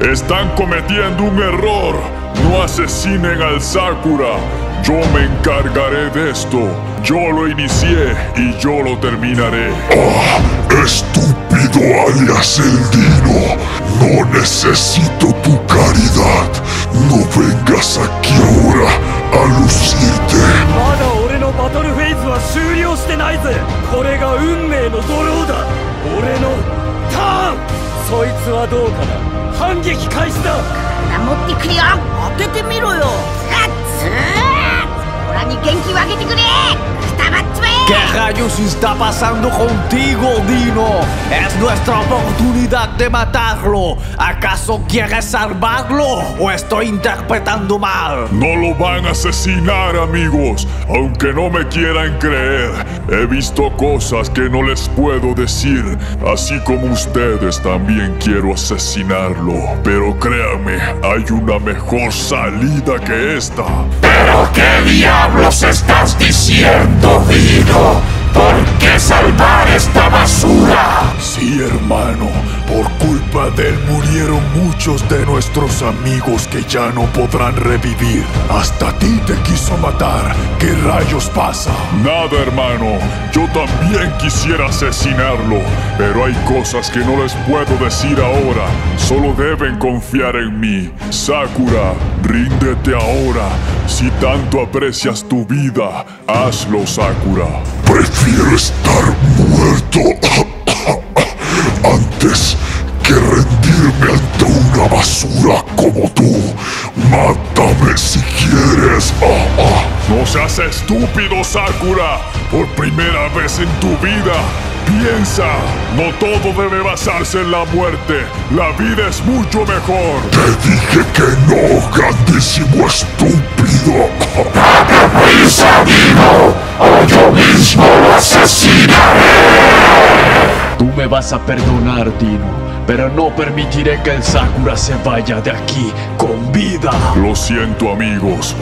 Están cometiendo un error. No asesinen al Sakura. Yo me encargaré de esto. Yo lo inicié y yo lo terminaré. ¡Ah! ¡Estúpido alias el Dino! No necesito tu caridad. No vengas aquí ahora a lucirte. ¿Qué rayos está pasando contigo, Dino? Es nuestra oportunidad de matarlo. ¿Acaso quieres salvarlo o estoy interpretando mal? No lo van a asesinar, amigos, aunque no me quieran creer. He visto cosas que no les puedo decir, así como ustedes también quiero asesinarlo. Pero créanme, hay una mejor salida que esta. ¿Pero qué diablos estás diciendo, Dino? ¿Por qué salvar esta basura? Sí, hermano. Por culpa de él murieron muchos de nuestros amigos que ya no podrán revivir. Hasta a ti te quiso matar. ¿Qué rayos pasa? Nada, hermano. Yo también quisiera asesinarlo. Pero hay cosas que no les puedo decir ahora. Solo deben confiar en mí. Sakura, ríndete ahora. Si tanto aprecias tu vida, hazlo, Sakura. Prefiero estar muerto antes que rendirme ante una basura como tú. Mátame si quieres. No seas estúpido, Sakura. Por primera vez en tu vida, piensa. No todo debe basarse en la muerte. La vida es mucho mejor. Te dije que no, grandísimo estúpido. ¡Date prisa, Dino! ¡O yo mismo lo asesinaré! Tú me vas a perdonar, Dino, pero no permitiré que el Sakura se vaya de aquí con vida. Lo siento, amigos.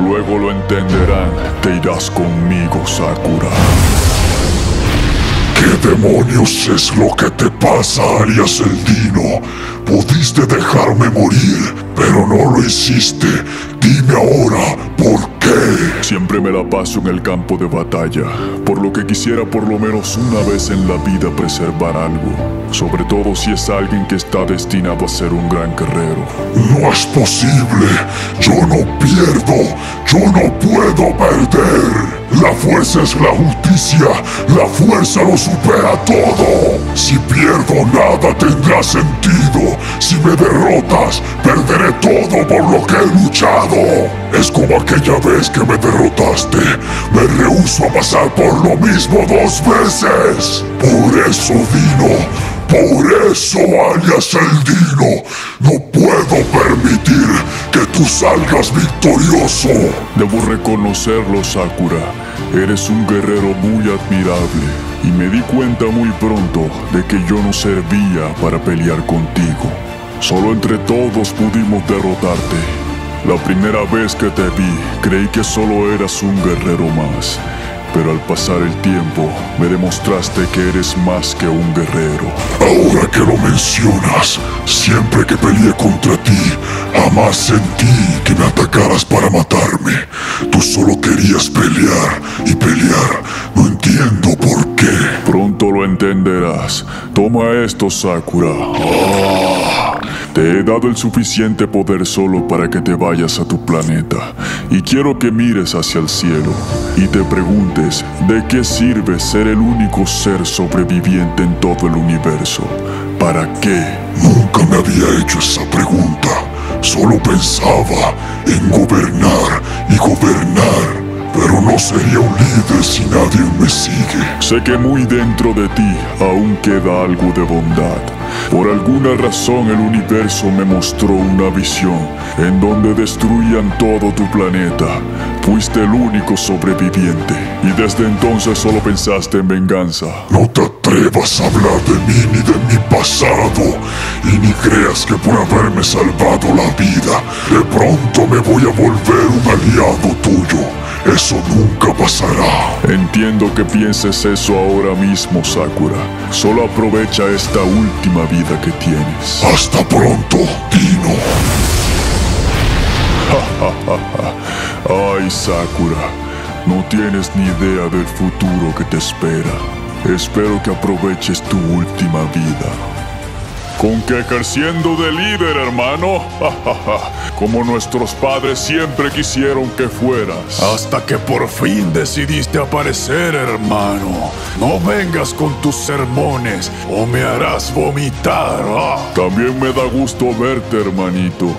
Luego lo entenderán. Te irás conmigo, Sakura. ¿Qué demonios es lo que te pasa, Alias el Dino? Pudiste dejarme morir, pero no lo hiciste. Dime ahora, ¿por qué? Siempre me la paso en el campo de batalla, por lo que quisiera por lo menos una vez en la vida preservar algo. Sobre todo si es alguien que está destinado a ser un gran guerrero. No es posible. Yo no pierdo. Yo no puedo perder. La fuerza es la justicia. La fuerza lo supera todo. Si pierdo, nada tendrá sentido. Si me derrotas, perderé todo por lo que he luchado. Es como aquella vez que me derrotaste. Me rehúso a pasar por lo mismo dos veces. Por eso, Dino. Por eso, alias el Dino. No puedo permitir que tú salgas victorioso. Debo reconocerlo, Sakura. Eres un guerrero muy admirable. Y me di cuenta muy pronto de que yo no servía para pelear contigo. Solo entre todos pudimos derrotarte. La primera vez que te vi, creí que solo eras un guerrero más. Pero al pasar el tiempo, me demostraste que eres más que un guerrero. Ahora que lo mencionas, siempre que peleé contra ti, jamás sentí que me atacaras para matarme. Tú solo querías pelear y pelear. No entiendo por qué. Pronto lo entenderás. Toma esto, Sakura. Te he dado el suficiente poder solo para que te vayas a tu planeta. Y quiero que mires hacia el cielo y te preguntes de qué sirve ser el único ser sobreviviente en todo el universo. ¿Para qué? Nunca me había hecho esa pregunta. Solo pensaba en gobernar y gobernar. Pero no sería un líder si nadie me sigue. Sé que muy dentro de ti aún queda algo de bondad. Por alguna razón el universo me mostró una visión en donde destruían todo tu planeta. Fuiste el único sobreviviente y desde entonces solo pensaste en venganza. No te atrevas a hablar de mí ni de mi pasado, y ni creas que por haberme salvado la vida, de pronto me voy a volver un aliado tuyo. Eso nunca pasará. Entiendo que pienses eso ahora mismo, Sakura. Solo aprovecha esta última vida que tienes. Hasta pronto, Dino. Ay, Sakura. No tienes ni idea del futuro que te espera. Espero que aproveches tu última vida. Con que ejerciendo de líder, hermano. Como nuestros padres siempre quisieron que fueras. Hasta que por fin decidiste aparecer, hermano. No vengas con tus sermones o me harás vomitar. También me da gusto verte, hermanito.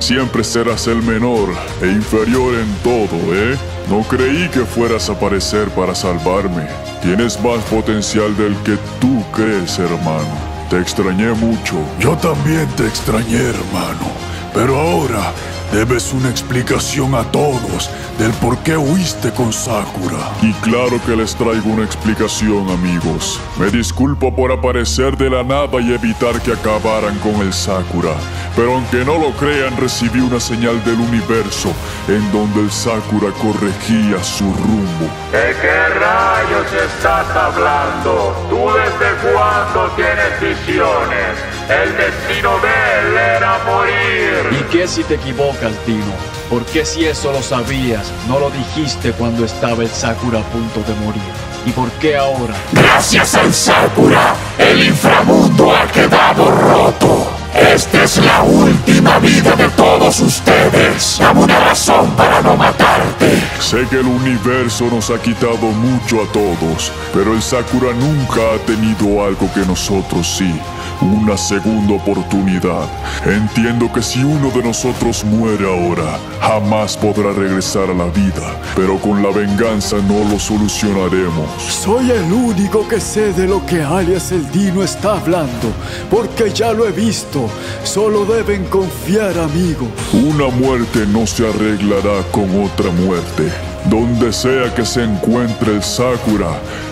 Siempre serás el menor e inferior en todo, ¿eh? No creí que fueras a aparecer para salvarme. Tienes más potencial del que tú crees, hermano. Te extrañé mucho. Yo también te extrañé, hermano. Pero ahora debes una explicación a todos del por qué huiste con Sakura. Y claro que les traigo una explicación, amigos. Me disculpo por aparecer de la nada y evitar que acabaran con el Sakura. Pero aunque no lo crean, recibí una señal del universo en donde el Sakura corregía su rumbo. ¿De qué rayos estás hablando? ¿Tú desde cuándo tienes visiones? El destino de él era morir. ¿Y qué si te equivocas, Dino? ¿Por qué si eso lo sabías, no lo dijiste cuando estaba el Sakura a punto de morir? ¿Y por qué ahora? Gracias al Sakura, el inframundo ha quedado roto. Esta es la última vida de todos ustedes. Dame una razón para no matarte. Sé que el universo nos ha quitado mucho a todos, pero el Sakura nunca ha tenido algo que nosotros sí. Una segunda oportunidad. Entiendo que si uno de nosotros muere ahora, jamás podrá regresar a la vida. Pero con la venganza no lo solucionaremos. Soy el único que sé de lo que Alias el Dino está hablando, porque ya lo he visto. Solo deben confiar, amigos. Una muerte no se arreglará con otra muerte. Donde sea que se encuentre el Sakura,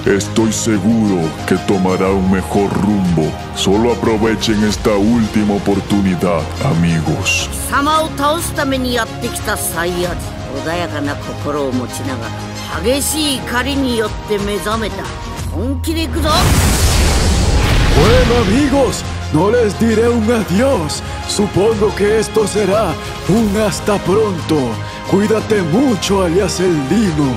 estoy seguro que tomará un mejor rumbo. Solo aprovechen esta última oportunidad, amigos. Bueno, amigos, no les diré un adiós. Supongo que esto será un hasta pronto. Cuídate mucho, Alias el Dino.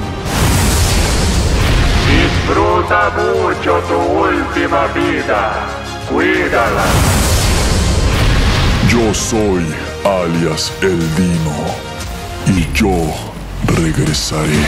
Disfruta mucho tu última vida. Cuídala. Yo soy Alias el Dino. Y yo regresaré.